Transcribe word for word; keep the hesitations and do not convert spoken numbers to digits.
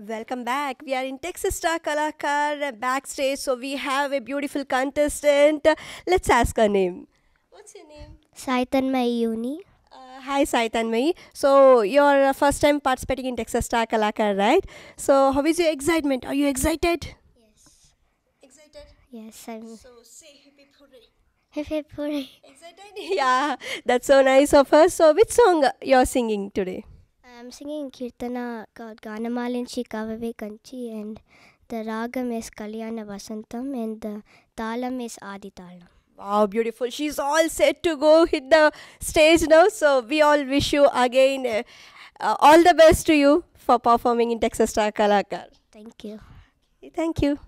Welcome back. We are in Texas Star Kalakaar backstage, so we have a beautiful contestant. Let's ask her name. What's your name? Saitanmayi Yuni. Uh, hi Saitanmayi. So you're first time participating in Texas Star Kalakaar, right? So how is your excitement? Are you excited? Yes. Excited? Yes, I'm. So say hip hip hooray. Hip hip hooray. Excited? Yeah, that's so nice of her. So which song you're singing today? I'm singing Kirtana Ganamalin Shikavave Kanchi, and the ragam is Kalyana vasantam, and the talam is Adi talam. Wow, beautiful. She's all set to go hit the stage now. So we all wish you again uh, uh, all the best to you for performing in Texas Star Kalakaar. Thank you. Thank you.